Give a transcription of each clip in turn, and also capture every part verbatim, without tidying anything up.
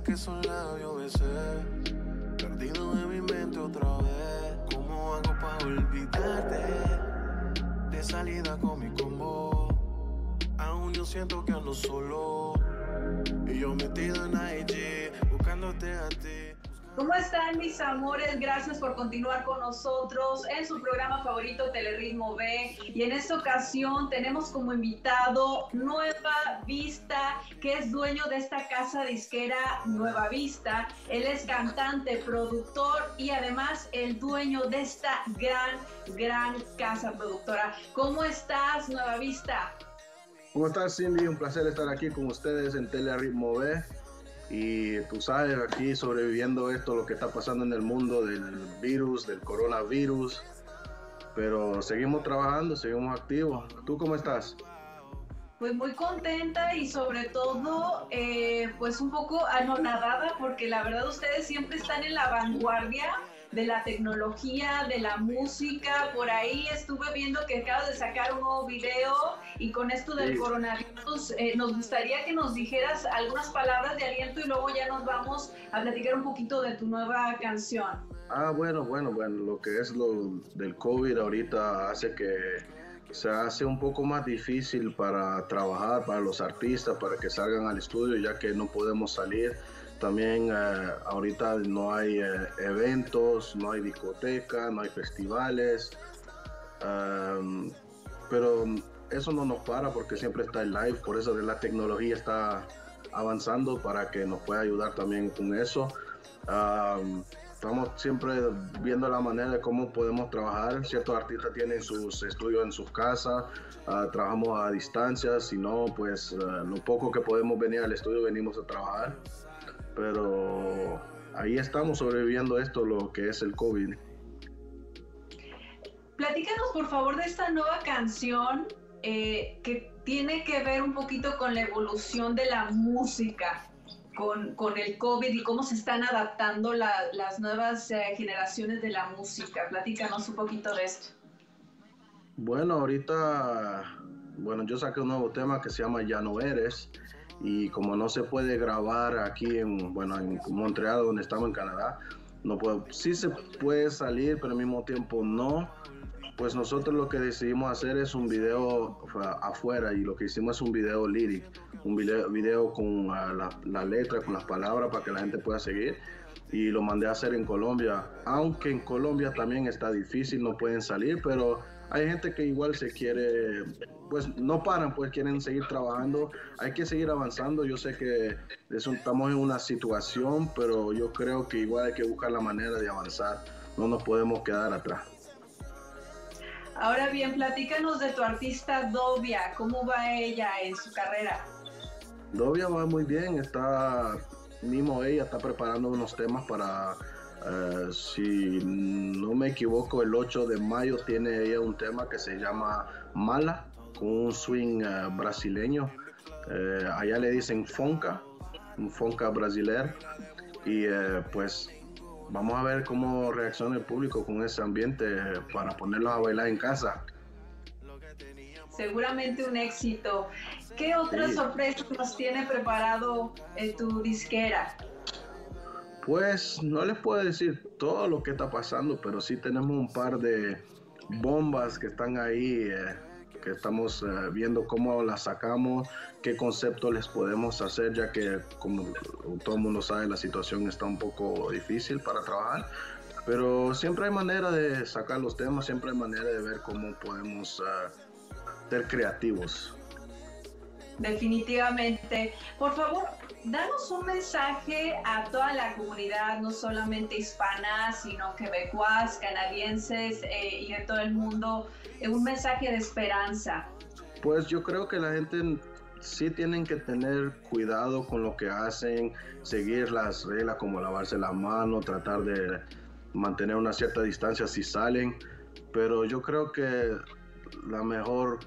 vez que esos labios besé, perdido en mi mente otra vez. ¿Cómo hago para olvidarte? De salida con mi combo, aún yo siento que ando solo, y yo metido en I G, buscándote a ti. ¿Cómo están, mis amores? Gracias por continuar con nosotros en su programa favorito, Teleritmo B. Y en esta ocasión tenemos como invitado Nueva Vista, que es dueño de esta casa disquera Nueva Vista. Él es cantante, productor y además el dueño de esta gran, gran casa productora. ¿Cómo estás, Nueva Vista? ¿Cómo estás, Cindy? Un placer estar aquí con ustedes en Teleritmo B. Y tú sabes, aquí sobreviviendo esto, lo que está pasando en el mundo del virus, del coronavirus. Pero seguimos trabajando, seguimos activos. ¿Tú cómo estás? Pues muy contenta y sobre todo, eh, pues un poco anonadada, porque la verdad ustedes siempre están en la vanguardia de la tecnología, de la música. Por ahí estuve viendo que acabas de sacar un nuevo video y con esto del sí. coronavirus eh, nos gustaría que nos dijeras algunas palabras de aliento y luego ya nos vamos a platicar un poquito de tu nueva canción. Ah, bueno, bueno, bueno, lo que es lo del COVID ahorita hace que se hace un poco más difícil para trabajar, para los artistas, para que salgan al estudio, ya que no podemos salir. También eh, ahorita no hay eh, eventos, no hay discotecas, no hay festivales. Um, pero eso no nos para porque siempre está el live, por eso la tecnología está avanzando para que nos pueda ayudar también con eso. Um, Estamos siempre viendo la manera de cómo podemos trabajar. Ciertos artistas tienen sus estudios en sus casas, uh, trabajamos a distancia, si no, pues uh, lo poco que podemos venir al estudio venimos a trabajar. Pero ahí estamos sobreviviendo esto, lo que es el COVID. Platícanos por favor de esta nueva canción eh, que tiene que ver un poquito con la evolución de la música. Con, con el COVID y cómo se están adaptando la, las nuevas eh, generaciones de la música. Platícanos un poquito de esto. Bueno, ahorita, bueno, yo saqué un nuevo tema que se llama Ya No Eres, y como no se puede grabar aquí en, bueno, en Montreal, donde estamos en Canadá, no puedo, sí se puede salir, pero al mismo tiempo no. Pues nosotros lo que decidimos hacer es un video afuera, y lo que hicimos es un video lyric, un video, video con la, la letra, con las palabras para que la gente pueda seguir, y lo mandé a hacer en Colombia, aunque en Colombia también está difícil, no pueden salir, pero hay gente que igual se quiere, pues no paran, pues quieren seguir trabajando, hay que seguir avanzando. Yo sé que estamos en una situación, pero yo creo que igual hay que buscar la manera de avanzar, no nos podemos quedar atrás. Ahora bien, platícanos de tu artista Dovia, ¿cómo va ella en su carrera? Dovia va muy bien, está, mismo ella está preparando unos temas para, uh, si no me equivoco, el ocho de mayo tiene ella un tema que se llama Mala, con un swing uh, brasileño, uh, allá le dicen Fonca, un Fonca brasileño, y uh, pues... vamos a ver cómo reacciona el público con ese ambiente para ponerlos a bailar en casa. Seguramente un éxito. ¿Qué otras sí. sorpresas nos tiene preparado en tu disquera? Pues no les puedo decir todo lo que está pasando, pero sí tenemos un par de bombas que están ahí, eh, que estamos eh, viendo cómo las sacamos, qué concepto les podemos hacer, ya que como todo el mundo sabe, la situación está un poco difícil para trabajar, pero siempre hay manera de sacar los temas, siempre hay manera de ver cómo podemos uh, ser creativos. Definitivamente. Por favor, danos un mensaje a toda la comunidad, no solamente hispana, sino quebecuas, canadienses eh, y de todo el mundo, eh, un mensaje de esperanza. Pues yo creo que la gente sí tienen que tener cuidado con lo que hacen, seguir las reglas como lavarse las manos, tratar de mantener una cierta distancia si salen, pero yo creo que la mejor...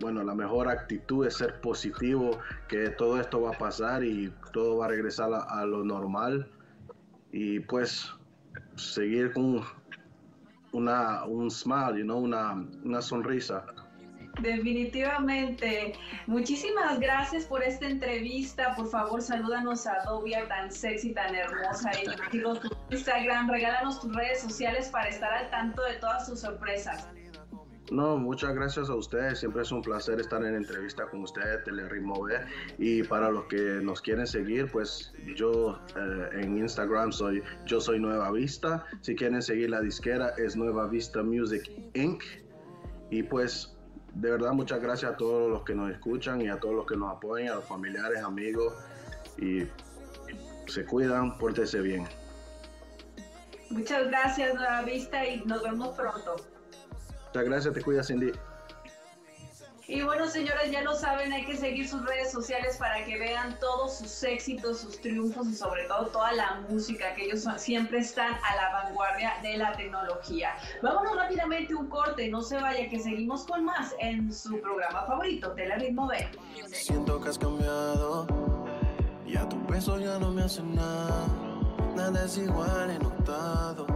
bueno, la mejor actitud es ser positivo, que todo esto va a pasar y todo va a regresar a, a lo normal. Y pues seguir con una, un smile, you know, una, una sonrisa. Definitivamente. Muchísimas gracias por esta entrevista. Por favor, salúdanos a Dovia, tan sexy, tan hermosa. Y tu Instagram, regálanos tus redes sociales para estar al tanto de todas tus sorpresas. No, muchas gracias a ustedes. Siempre es un placer estar en entrevista con ustedes, Teleritmo B. Y para los que nos quieren seguir, pues yo eh, en Instagram soy yo soy Nueva Vista. Si quieren seguir la disquera, es Nueva Vista Music incorporated. Y pues de verdad, muchas gracias a todos los que nos escuchan y a todos los que nos apoyan, a los familiares, amigos, y se cuidan, pórtense bien. Muchas gracias, Nueva Vista, y nos vemos pronto. Muchas gracias, te cuidas, Cindy. Y bueno, señores, ya lo saben, hay que seguir sus redes sociales para que vean todos sus éxitos, sus triunfos y sobre todo toda la música, que ellos siempre están a la vanguardia de la tecnología. Vámonos rápidamente un corte, no se vaya, que seguimos con más en su programa favorito, Teleritmo B. Siento que has cambiado, ya tu peso ya no me hace nada, nada es igual, he notado,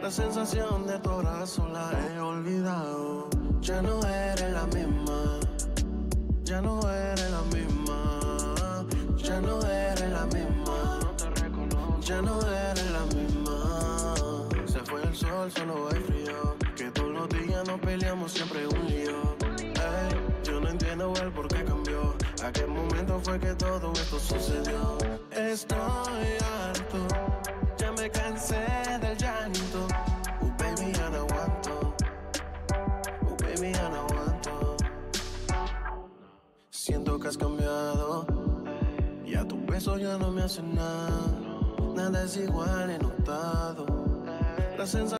la sensación de tu abrazo la he olvidado. Ya no eres la misma, ya no eres la misma, ya no eres la misma, no te reconozco, ya no eres la misma. Se fue el sol, solo hay frío, que todos los días nos peleamos, siempre un lío. Hey, yo no entiendo el por qué cambió, a qué momento fue que todo esto sucedió. Estoy harto, ya me cansé del llanto. Oh baby, ya no aguanto. Baby, ya no aguanto. Siento que has cambiado, ya tu beso ya no me hace nada, nada es igual, he notado la sensación.